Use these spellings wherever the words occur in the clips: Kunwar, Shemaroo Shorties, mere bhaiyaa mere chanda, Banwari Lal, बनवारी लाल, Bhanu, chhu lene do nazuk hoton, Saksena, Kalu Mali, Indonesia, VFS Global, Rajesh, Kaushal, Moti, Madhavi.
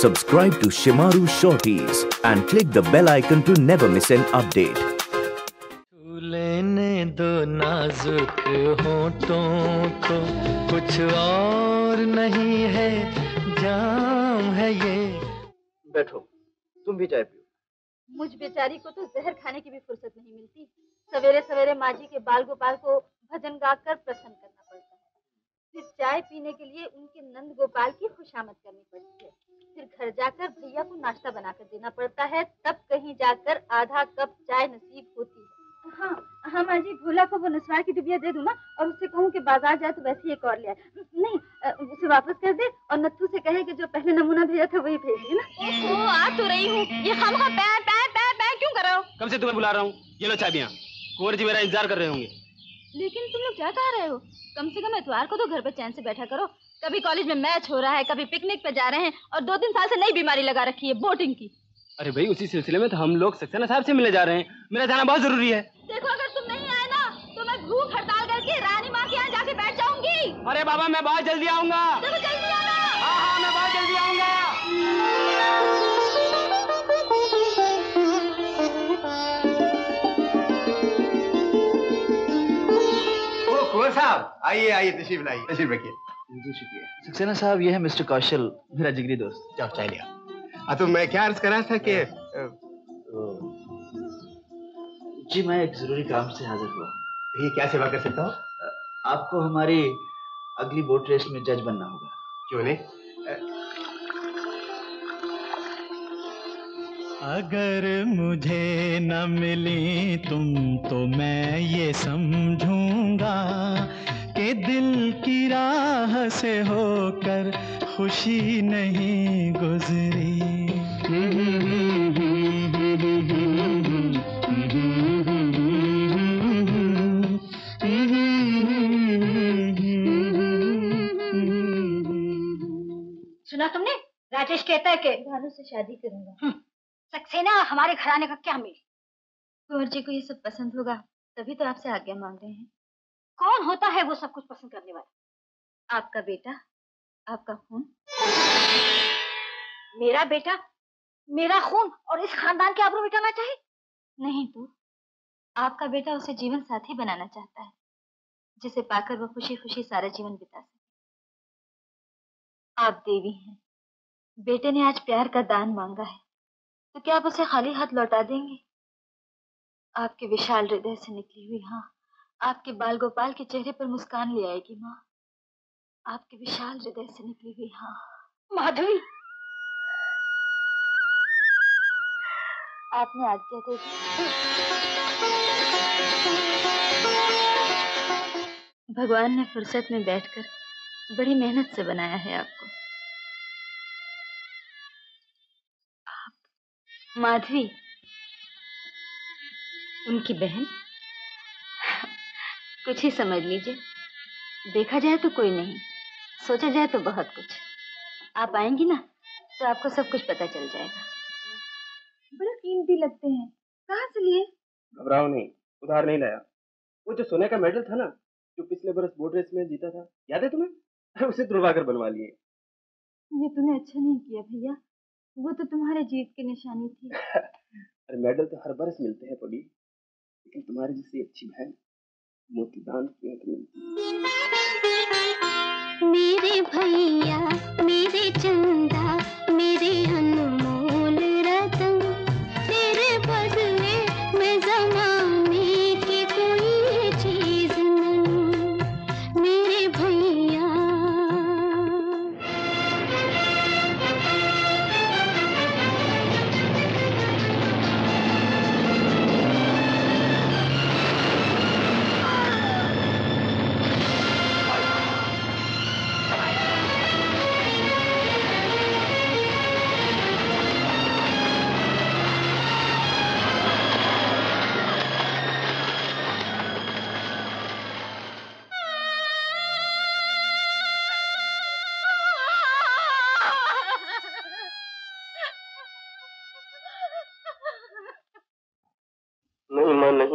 Subscribe to Shemaroo Shorties and click the bell icon to never miss an update. लेने दो नाजुक होठों को, कुछ और नहीं है, जाम है ये। बैठो, तुम भी चाय पियो। मुझ बेचारी को तो जहर खाने की भी फुर्सत नहीं मिलती। सवेरे सवेरे माँ जी के बाल गोपाल को भजन गाकर प्रसन्न करना पड़ता है, फिर चाय पीने के लिए उनके नंद गोपाल की खुशामद करनी पड़ती है, फिर घर जाकर भैया को नाश्ता बनाकर देना पड़ता है, तब कहीं जाकर आधा कप चाय नसीब होती है। हाँ माँ जी, भोला को वो नस्वार की डिबिया दे दूँ ना, और उससे कहूँ कि बाजार जाए तो वैसे ही एक और ले आए, नहीं उसे वापस कर दे, और नत्थू से कहे कि जो पहले नमूना भेजा था वही भेजिए ना। आ तो रही हूँ, ये खामखा पै पै पै पै क्यों कर रहे हो? कब से तुम्हें बुला रहा हूँ, ये लो चाबियाँ। कुंवर जी मेरा इंतजार कर रहे होंगे। लेकिन तुम लोग क्या कह रहे हो? कम से कम इतवार को तो घर पर चैन से बैठा करो। कभी कॉलेज में मैच हो रहा है, कभी पिकनिक पे जा रहे हैं, और 2-3 साल से नई बीमारी लगा रखी है, बोटिंग की। अरे भाई, उसी सिलसिले में तो हम लोग सक्सेना साहब से मिलने जा रहे हैं, मेरा जाना बहुत जरूरी है। देखो, अगर तुम नहीं आए ना तो मैं भूख हड़ताल करके रानी माँ के यहाँ जाके बैठ जाऊंगी। अरे बाबा, मैं बहुत जल्दी आऊँगा। हाँ, मैं बहुत जल्दी आऊँगा। साहब आइए आइए, तशरीफ लाइए, तशरीफ रखिए। जी शुक्रिया। सक्सेना साहब, ये है मिस्टर कौशल, मेरा जिगरी दोस्त। जाओ चाय ले आओ। तो मैं क्या अर्ज कर रहा था कि जी मैं एक जरूरी काम से हाजिर हुआ। ये क्या सेवा कर सकता हूँ? आपको हमारी अगली बोट रेस में जज बनना होगा। क्यों नहीं? अगर मुझे न मिली तुम तो मैं ये समझूंगा के दिल की राह से होकर खुशी नहीं गुजरी। सुना तुमने? राजेश कहता है कि भानु से शादी करूंगा। सक्सेना हमारे घराने का क्या मेल? कुंवर जी को ये सब पसंद होगा, तभी तो आपसे आज्ञा मांग रहे हैं। कौन होता है वो सब कुछ पसंद करने वाला? आपका बेटा, आपका खून। मेरा बेटा, मेरा खून, और इस खानदान के आबरू मिटाना चाहिए? नहीं तो आपका बेटा उसे जीवन साथी बनाना चाहता है, जिसे पाकर वो खुशी खुशी सारा जीवन बिता सके। आप देवी हैं, बेटे ने आज प्यार का दान मांगा है, तो क्या आप उसे खाली हाथ लौटा देंगे? आपके विशाल हृदय से निकली हुई हाँ, आपके बाल गोपाल के चेहरे पर मुस्कान ले आएगी माँ, आपके विशाल हृदय से निकली हुई हाँ। माधवी, आपने आज्ञा दे दी। भगवान ने फुर्सत में बैठकर बड़ी मेहनत से बनाया है आपको। आप माधवी, उनकी बहन, कुछ ही समझ लीजिए। देखा जाए तो कोई नहीं, सोचा जाए तो बहुत कुछ। आप आएंगी ना तो आपको सब कुछ पता चल जाएगा। बड़ा कीमती लगते हैं, कहाँ से लिए? घबराओ नहीं, उधार नहीं लाया। वो जो सोने का मेडल था ना, जो पिछले बरस बोट रेस में जीता था, याद है तुम्हें? उसे तुड़वाकर बनवा लिए। ये तूने अच्छा नहीं किया भैया, वो तो तुम्हारे जीत की निशानी थी। अरे मेडल तो हर बरस मिलते हैं पड़ी, लेकिन तुम्हारे जैसी अच्छी बहन मोती दान की मिलती। मेरे भैया, मेरे चंदा, मेरे अनमोल रतन, तेरे बदले मैं जमाने की कोई चीज नहीं। मेरे भैया,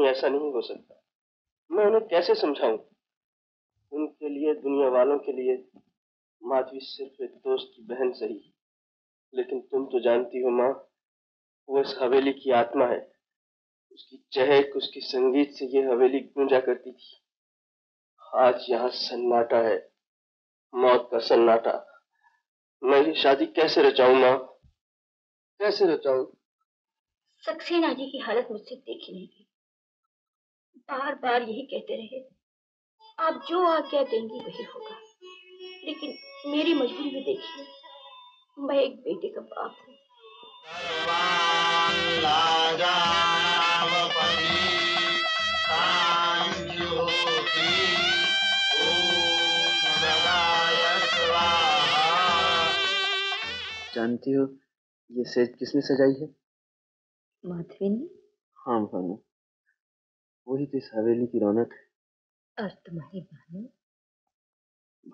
ऐसा नहीं हो सकता। मैं उन्हें कैसे समझाऊं? उनके लिए, दुनिया वालों के लिए माधवी सिर्फ एक दोस्त की बहन सही, लेकिन तुम तो जानती हो माँ, वो इस हवेली की आत्मा है। उसकी चहक, उसकी संगीत से ये हवेली गूंजा करती थी। आज यहाँ सन्नाटा है, मौत का सन्नाटा। मैं ये शादी कैसे रचाऊं माँ, कैसे रचाऊं? सक्सेना जी की हालत मुझसे देखी नहीं गई। बार बार यही कहते रहे, आप जो आज्ञा देंगी वही होगा। लेकिन मेरी मजबूरी भी देखिए, मैं एक बेटे का बाप हूँ। जानती हो ये सेज किसने सजाई है? माधवी ने। हाँ भानु, वही तो इस हवेली की रौनक है। और तुम्हारी भानु?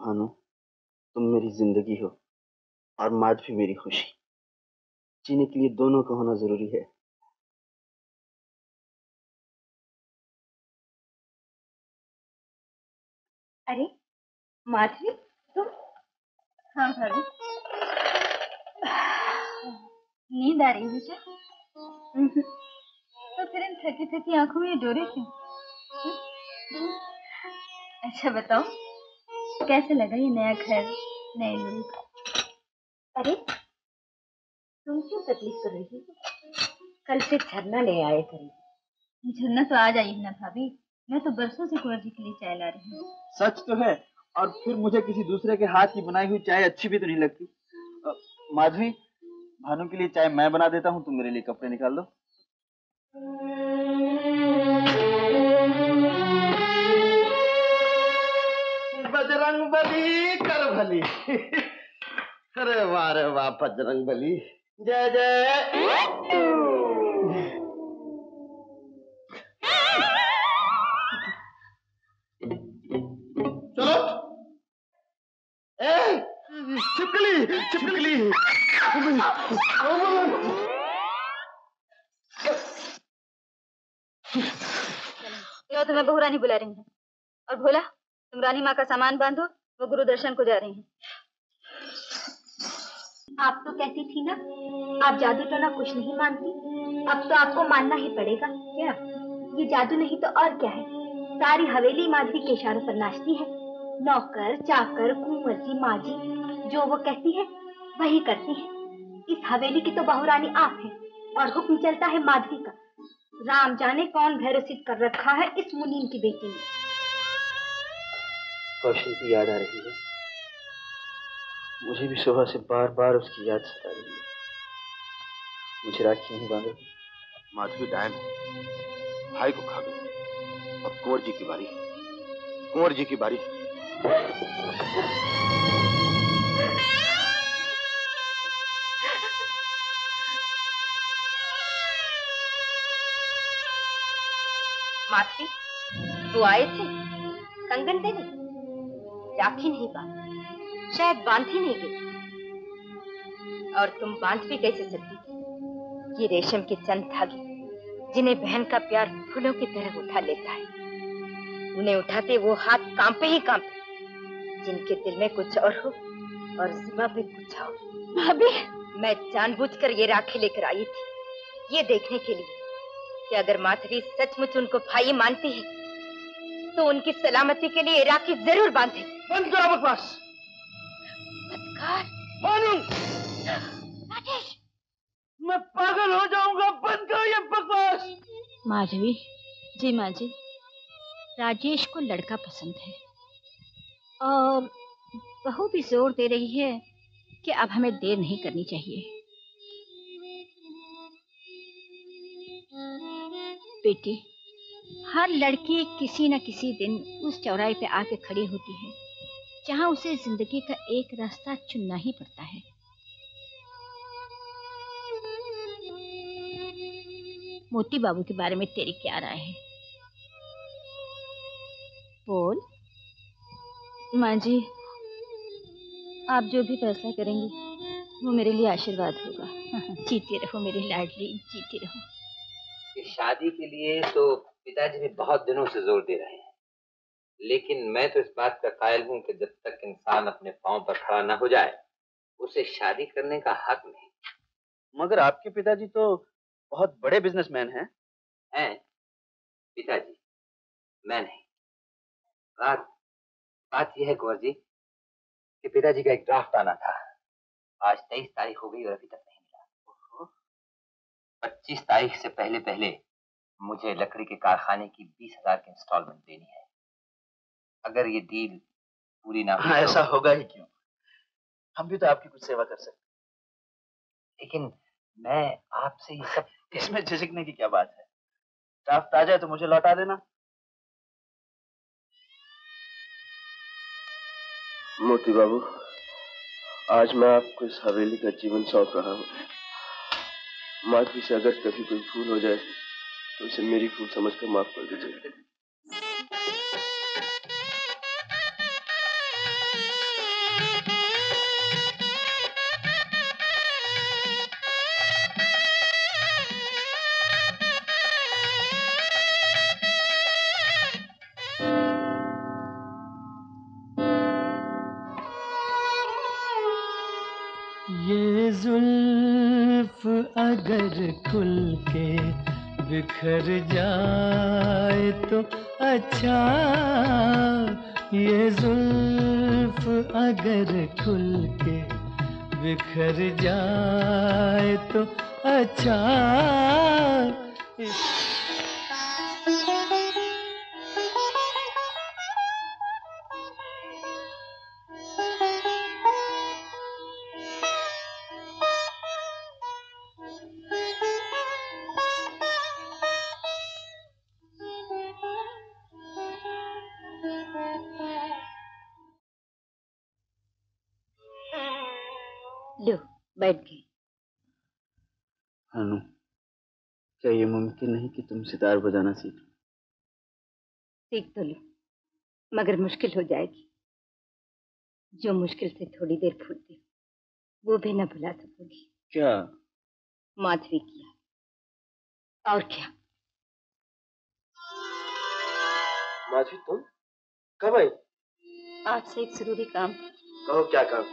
भानु, तुम मेरी जिंदगी हो और माधवी मेरी खुशी। जीने के लिए दोनों का होना जरूरी है। अरे माधवी तुम? हाँ भानु, नींद आ रही है क्या? तो फिर इन थकी थकी आंखों में डोरे क्यों? अच्छा बताओ, कैसे लगा ये नया घर, नए लोग? अरे तुम क्यों तकलीफ कर रही हो? कल से झरना ले आए करी। झरना तो आज आई है ना भाभी, मैं तो बरसों से कुंवर जी के लिए चाय ला रही हूँ। सच तो है, और फिर मुझे किसी दूसरे के हाथ की बनाई हुई चाय अच्छी भी तो नहीं लगती। माधवी, भानु के लिए चाय मैं बना देता हूँ, तुम मेरे लिए कपड़े निकाल दो। बजरंग बली कर भली। अरे वाह रे वाह, बजरंग बली जय जय। चलो ए छिपकली छिपकली। यो तुम्हें बहू रानी बुला रही है। और भोला, तुम रानी माँ का सामान बांधो, वो गुरु दर्शन को जा रही हैं। आप तो कहती थी ना, आप जादू टोना कुछ नहीं मानती। अब तो आपको मानना ही पड़ेगा। क्या ये जादू नहीं तो और क्या है? सारी हवेली माधवी के इशारों पर नाचती है। नौकर चाकर कुंवर जी माँ जी जो वो कहती है वही करती है। इस हवेली की तो बहुरानी आप है और हुक्म चलता है माधवी का। राम जाने कौन भैरसित कर रखा है इस मुनीम की बेटी ने। कौशल की याद आ रही है मुझे भी। सुबह से बार बार उसकी याद सता रही है। मुझे राखी नहीं बांधेगी। माधवी डायन भाई को खा गई। अब कुंवर जी की बारी, कुंवर जी की बारी। माधवी, तू आए थे कंगन देने? राखी नहीं बांध, शायद बांध ही नहीं गई। और तुम बांध भी कैसे सकती थी? ये रेशम की चंद धागे जिन्हें बहन का प्यार फूलों की तरह उठा लेता है, उन्हें उठाते वो हाथ कांपे ही कांपे। जिनके दिल में कुछ और हो और जुबा पे कुछ और। भाभी, मैं जानबूझकर ये राखी लेकर आई थी, ये देखने के लिए कि अगर माधवी सचमुच उनको भाई मानती है तो उनकी सलामती के लिए राखी जरूर बांधे। बंद करो बकवास। बदकार भानु, राजेश, मैं पागल हो जाऊंगा। बंद करो ये बकवास। माधवी जी, माँ जी, राजेश को लड़का पसंद है और बहू भी जोर दे रही है कि अब हमें देर नहीं करनी चाहिए। बेटी, हर लड़की किसी न किसी दिन उस चौराहे पे आके खड़ी होती है जहां उसे जिंदगी का एक रास्ता चुनना ही पड़ता है। मोती बाबू के बारे में तेरी क्या राय है? बोल। माँ जी, आप जो भी फैसला करेंगी वो मेरे लिए आशीर्वाद होगा। जीते रहो मेरी लाडली, जीते रहो। शादी के लिए तो पिताजी भी बहुत दिनों से जोर दे रहे हैं, लेकिन मैं तो इस बात का कायल हूँ कि जब तक इंसान अपने पांव पर खड़ा न हो जाए उसे शादी करने का हक नहीं। मगर आपके पिताजी तो बहुत बड़े बिजनेसमैन हैं। हैं पिताजी, मैं नहीं। बात यह है कुंवर जी कि पिताजी का एक ड्राफ्ट आना था, आज 23 तारीख हो गई और अभी तक नहीं मिला। 25 तारीख से पहले पहले मुझे लकड़ी के कारखाने की 20,000 की इंस्टॉलमेंट देनी है। अगर ये डील पूरी ना हो, ऐसा होगा ही क्यों, हम भी तो आपकी कुछ सेवा कर सकते। लेकिन मैं आपसे ये सब, इसमें झिझकने की क्या बात है? ड्राफ्ट आ जाए तो मुझे लौटा देना। मोती बाबू, आज मैं आपको इस हवेली का जीवन सौंप रहा हूँ। माधवी से अगर कभी कोई भूल हो जाए तो उसे मेरी भूल समझकर माफ कर दीजिए। अगर खुल के बिखर जाए तो अच्छा, ये जुल्फ अगर खुल के बिखर जाए तो अच्छा। भानु, क्या ये मुमकिन नहीं कि तुम सितार बजाना सीखो? सीख तो लो, मगर मुश्किल हो जाएगी। जो मुश्किल से थोड़ी देर फूटती वो भी न भुला सकोगी। क्या? माधवी किया और क्या। माधवी, तुम कब आई? आज से एक जरूरी काम। कहो क्या काम?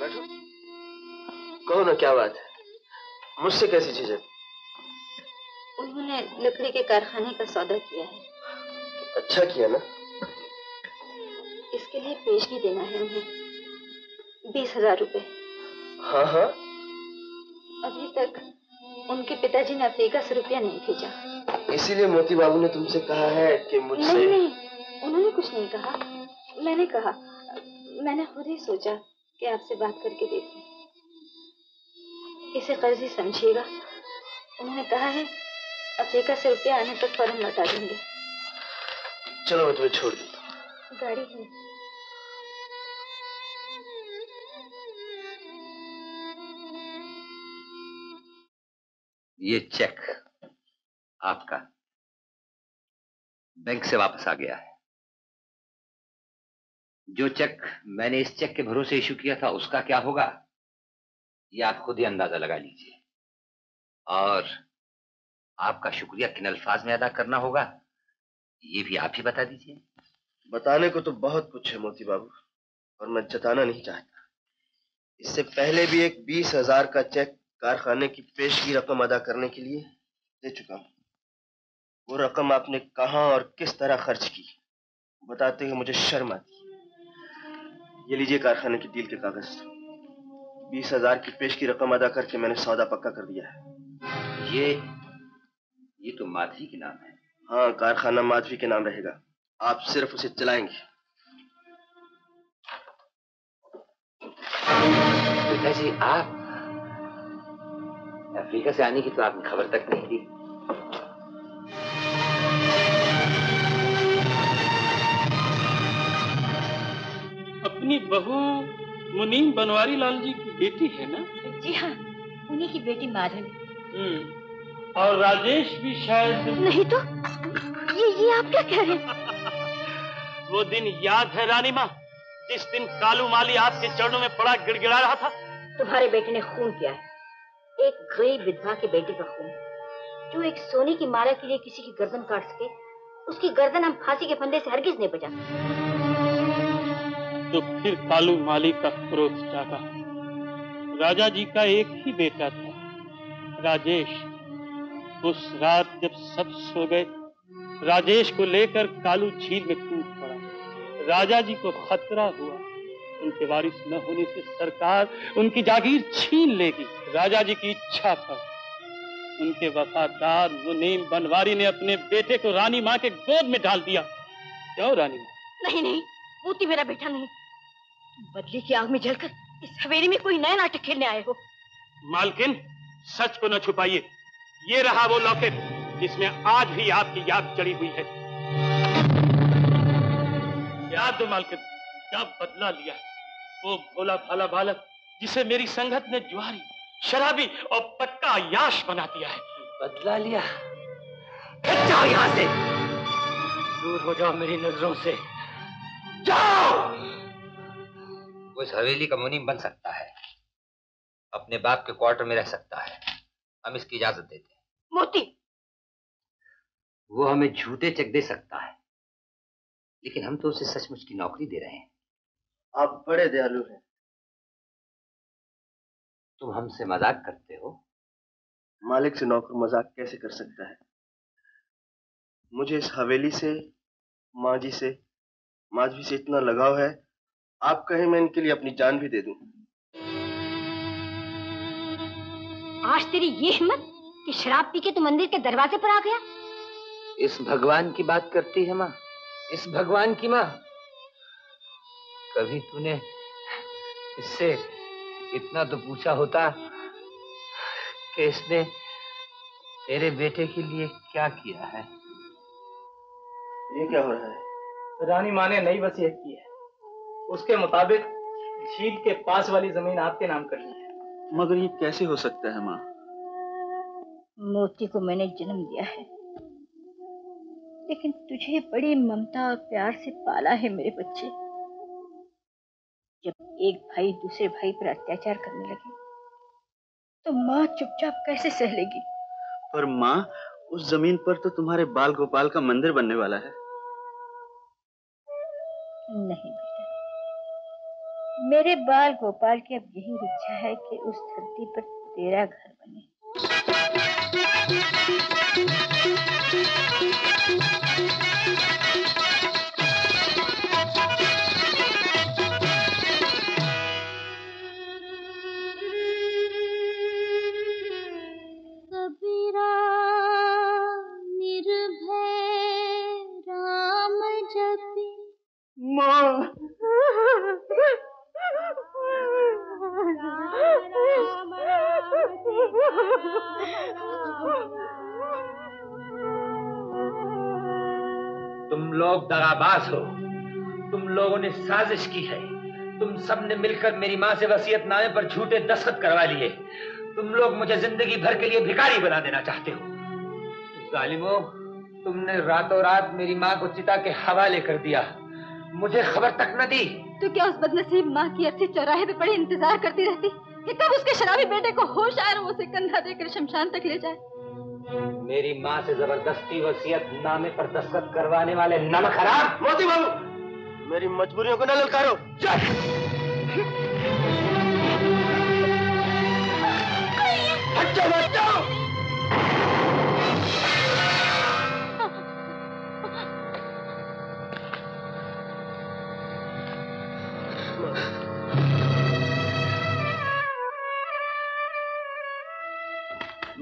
बैठो, कहो ना क्या बात है, मुझसे कैसी चीज है? उन्होंने लकड़ी के कारखाने का सौदा किया है। अच्छा किया ना। इसके लिए पेशगी देना है उन्हें, 20,000 रुपए। हाँ हाँ। अभी तक उनके पिताजी ने अपने 1 रुपया नहीं भेजा, इसीलिए मोती बाबू ने तुमसे कहा है कि मुझसे। नहीं नहीं, उन्होंने कुछ नहीं कहा, मैंने कहा। मैंने खुद ही सोचा कि आपसे बात करके देखूं। इसे कर्जी समझिएगा, उन्होंने कहा है अफ्रीका से रुपया आने तक फौरन लौटा देंगे। चलो मैं तुम्हें छोड़ देता हूँ, गाड़ी है। ये चेक आपका बैंक से वापस आ गया है। जो चेक मैंने इस चेक के भरोसे इश्यू किया था उसका क्या होगा, ये आप खुद ही अंदाजा लगा लीजिए। और आपका शुक्रिया किन अल्फाज में अदा करना होगा ये भी आप ही बता दीजिए। बताने को तो बहुत कुछ है मोती बाबू, और मैं जताना नहीं चाहता। इससे पहले भी एक 20,000 का चेक कारखाने की पेशगी रकम अदा करने के लिए दे चुका हूँ। वो रकम आपने कहाँ और किस तरह खर्च की बताते हुए मुझे शर्म आती है। ये लीजिए कारखाने की डील के कागज। 20,000 की पेश की रकम अदा करके मैंने सौदा पक्का कर दिया है। ये तो माधवी के नाम है। हाँ, कारखाना माधवी के नाम रहेगा, आप सिर्फ उसे चलाएंगे। पिताजी, आप अफ्रीका से आने की तो आपने खबर तक नहीं दी। अपनी बहू मुनीम बनवारी लाल जी की बेटी है ना? जी हाँ, उन्हीं की बेटी माधवी। और राजेश भी शायद। नहीं तो ये आप क्या कह रहे हैं? वो दिन याद है रानी माँ, जिस दिन कालू माली आपके चरणों में पड़ा गिड़गिड़ा रहा था। तुम्हारे बेटे ने खून किया है, एक गरीब विधवा के बेटे का खून। जो एक सोने की माला के लिए किसी की गर्दन काट सके, उसकी गर्दन हम फांसी के फंदे से हरगिज नहीं बचा सकते। तो फिर कालू माली का क्रोध जागा। राजा जी का एक ही बेटा था, राजेश। उस रात जब सब सो गए, राजेश को लेकर कालू झील में कूद पड़ा। राजा जी को खतरा हुआ, उनके वारिस न होने से सरकार उनकी जागीर छीन लेगी। राजा जी की इच्छा पर उनके वफादार मुनीम बनवारी ने अपने बेटे को रानी माँ के गोद में डाल दिया। क्यों रानी माँ? नहीं नहीं, मोती मेरा बेटा नहीं। बदली की आग में जलकर इस हवेली में कोई नया नाटक खेलने आए हो। मालकिन, सच को न छुपाइए। ये रहा वो लॉकेट जिसमें आज भी आपकी याद चढ़ी हुई है। याद दो मालकिन, क्या बदला लिया है। वो भोला भाला बालक जिसे मेरी संगत ने जुआरी, शराबी और पक्का आयाश बना दिया है। बदला लिया? फिर जाओ यहाँ से, दूर हो जाओ मेरी नजरों से, जाओ। उस हवेली का मुनीम बन सकता है, अपने बाप के क्वार्टर में रह सकता है, हम इसकी इजाजत देते हैं। मोती, वो हमें झूठे चेक दे सकता है, लेकिन हम तो उसे सचमुच की नौकरी दे रहे हैं। आप बड़े दयालु हैं। तुम हमसे मजाक करते हो? मालिक से नौकर मजाक कैसे कर सकता है? मुझे इस हवेली से मांझी से इतना लगाव है, आप कहें मैं इनके लिए अपनी जान भी दे दूं। आज तेरी ये हिम्मत कि शराब पी के तू मंदिर के दरवाजे पर आ गया? इस भगवान की बात करती है माँ, इस भगवान की माँ। कभी तूने इससे इतना तो पूछा होता कि इसने तेरे बेटे के लिए क्या किया है। ये क्या हो रहा है? रानी माँ ने नई वसीयत की है, उसके मुताबिक झील के पास वाली जमीन आपके नाम करनी है। मगर ये कैसे हो सकता है माँ? मोती को मैंने जन्म दिया है, लेकिन तुझे बड़ी ममता और प्यार से पाला है मेरे बच्चे। जब एक भाई दूसरे भाई पर अत्याचार करने लगे तो माँ चुपचाप कैसे सह लेगी? पर माँ, उस जमीन पर तो तुम्हारे बाल गोपाल का मंदिर बनने वाला है। नहीं बेटा, मेरे बाल गोपाल की अब यही इच्छा है कि उस धरती पर तेरा घर बने। तुम लोग दगाबाज हो, तुम लोगों ने साजिश की है। तुम सब ने मिलकर मेरी माँ से वसीयतनामे पर झूठे दस्तखत करवा लिए। तुम लोग मुझे जिंदगी भर के लिए भिखारी बना देना चाहते हो। जालिमों, तुमने रातों रात मेरी माँ को चिता के हवाले कर दिया, मुझे खबर तक न दी। तो क्या उस बदनसीब माँ की अर्थी चौराहे पे पड़े इंतजार करती रहती कि कब उसके शराबी बेटे को होश आए और उसे कंधा देकर शमशान तक ले जाए? मेरी माँ से जबरदस्ती वसीयत नामे पर दस्तखत करवाने वाले नमक हराम। मोती बाबू, मेरी मजबूरियों को न ललकारो। अच्छा बच्चों,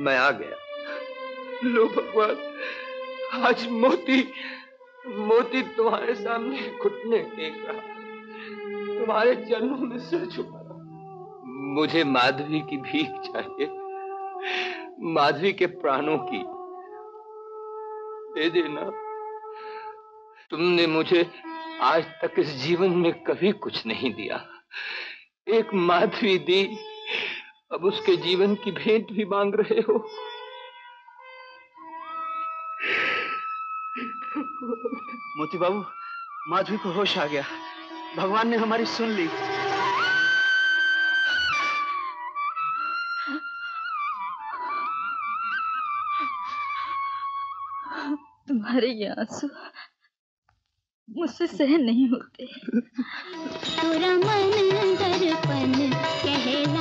मैं आ गया। लो भगवान, आज मोती तुम्हारे सामने घुटने टेक रहा, तुम्हारे चरणों में सिर झुका रहा। मुझे माधवी की भीख चाहिए, माधवी के प्राणों की। दे देना। तुमने मुझे आज तक इस जीवन में कभी कुछ नहीं दिया। एक माधवी दी, अब उसके जीवन की भेंट भी मांग रहे हो। मोती बाबू, माधवी को होश आ गया, भगवान ने हमारी सुन ली। तुम्हारे ये आंसू मुझसे सहन नहीं होते। पूरा मन दर्पण कहे